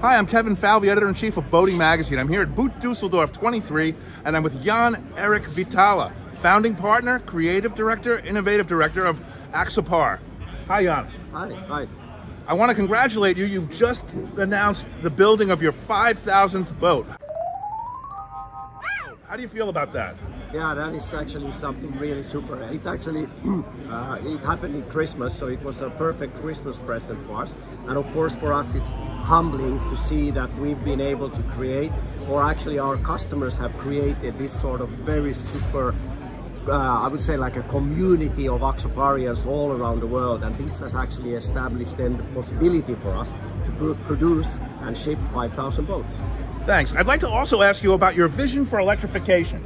Hi, I'm Kevin Falvey, Editor-in-Chief of Boating Magazine. I'm here at Boot Düsseldorf 23, and I'm with Jan-Erik Viitala, founding partner, creative director, innovative director of Axopar. Hi, Jan. Hi. Hi. I want to congratulate you. You've just announced the building of your 5,000th boat. How do you feel about that? Yeah, that is actually something really super. It actually it happened in Christmas, so it was a perfect Christmas present for us. And of course, for us, it's humbling to see that we've been able to create, or actually our customers have created, this sort of very super, I would say, like a community of Axoparians all around the world, and this has actually established then the possibility for us to produce and ship 5,000 boats. Thanks. I'd like to also ask you about your vision for electrification.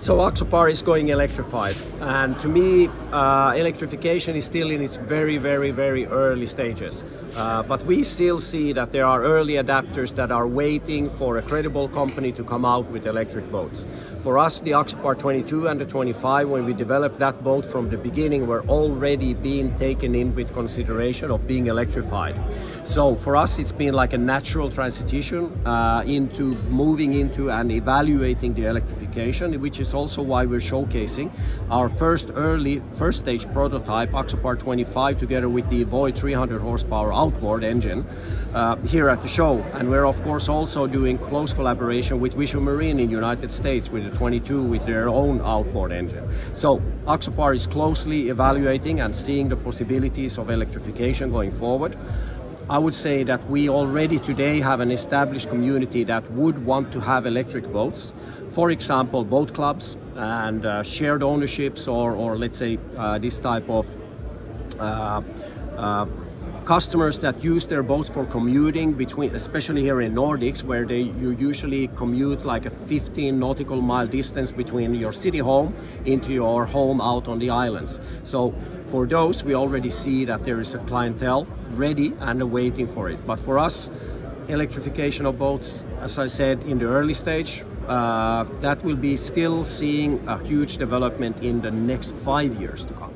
So Axopar is going electrified, and to me electrification is still in its very early stages, but we still see that there are early adapters that are waiting for a credible company to come out with electric boats. For us, the Axopar 22 and the 25, when we developed that boat from the beginning, were already being taken in with consideration of being electrified. So for us it's been like a natural transition into moving into and evaluating the electrification, which is also why we're showcasing our first stage prototype Axopar 25 together with the Evoy 300 horsepower outboard engine here at the show. And we're of course also doing close collaboration with Vision Marine in United States with the 22 with their own outboard engine. So Axopar is closely evaluating and seeing the possibilities of electrification going forward. I would say that we already today have an established community that would want to have electric boats. For example, boat clubs and shared ownerships, or let's say this type of customers that use their boats for commuting between, especially here in Nordics, where you usually commute like a 15 nautical mile distance between your city home into your home out on the islands. So for those, we already see that there is a clientele ready and waiting for it. But for us, electrification of boats, as I said, in the early stage, that will be still seeing a huge development in the next 5 years to come.